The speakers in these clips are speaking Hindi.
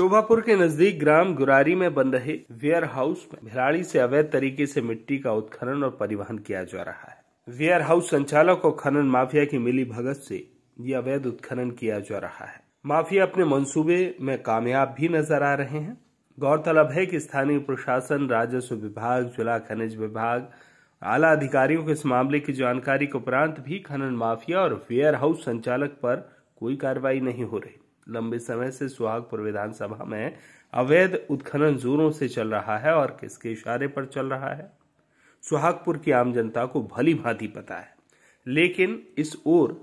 सोहागपुर के नजदीक ग्राम गुरारी में बन रहे वेयर हाउस में भिलाड़ी से अवैध तरीके से मिट्टी का उत्खनन और परिवहन किया जा रहा है। वेयर हाउस संचालक और खनन माफिया की मिली भगत से ये अवैध उत्खनन किया जा रहा है। माफिया अपने मंसूबे में कामयाब भी नजर आ रहे हैं। गौरतलब है कि स्थानीय प्रशासन, राजस्व विभाग, जिला खनिज विभाग, आला अधिकारियों को इस मामले की जानकारी के उपरांत भी खनन माफिया और वेयर हाउस संचालक पर कोई कार्रवाई नहीं हो रही। लंबे समय से सोहागपुर विधानसभा में अवैध उत्खनन जोरों से चल रहा है और किसके इशारे पर चल रहा है सोहागपुर की आम जनता को भली भांति पता है, लेकिन इस ओर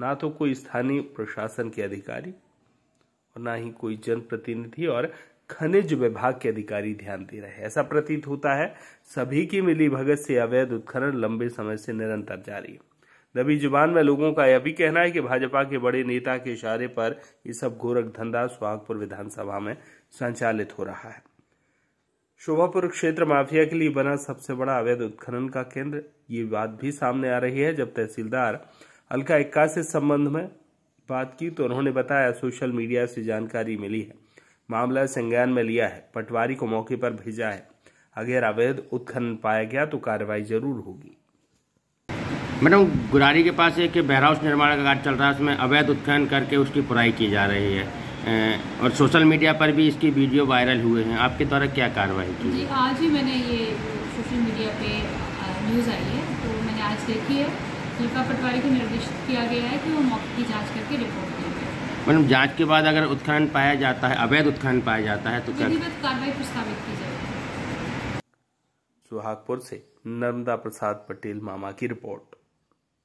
ना तो कोई स्थानीय प्रशासन के अधिकारी और ना ही कोई जनप्रतिनिधि और खनिज विभाग के अधिकारी ध्यान दे रहे हैं। ऐसा प्रतीत होता है सभी की मिलीभगत से अवैध उत्खनन लंबे समय से निरंतर जारी है। दबी जुबान में लोगों का यह भी कहना है कि भाजपा के बड़े नेता के इशारे पर ये सब गोरख धंधा सोहागपुर विधानसभा में संचालित हो रहा है। शोभापुर क्षेत्र माफिया के लिए बना सबसे बड़ा अवैध उत्खनन का केंद्र, ये बात भी सामने आ रही है। जब तहसीलदार अलका एक्का से संबंध में बात की तो उन्होंने बताया, सोशल मीडिया से जानकारी मिली है, मामला संज्ञान में लिया है, पटवारी को मौके पर भेजा है, अगर अवैध उत्खनन पाया गया तो कार्रवाई जरूर होगी। मैडम, गुरारी के पास एक वेयर हाउस निर्माण का कार्य चल रहा है, उसमें अवैध उत्खनन करके उसकी पुराई की जा रही है और सोशल मीडिया पर भी इसकी वीडियो वायरल हुए हैं, आपके द्वारा क्या कार्रवाई की? जी, आज ही मैंने ये सोशल मीडिया पे न्यूज़ आई है तो मैंने आज देखी है। जिला पटवारी को निर्देशित किया गया है कि वो मौके की जाँच करके रिपोर्ट देंगे। मैडम, जाँच के बाद अगर उत्खनन पाया जाता है, अवैध उत्खनन पाया जाता है तो क्या कार्रवाई प्रस्तावित की जाएगी? सोहागपुर से नर्मदा प्रसाद पटेल मामा की रिपोर्ट।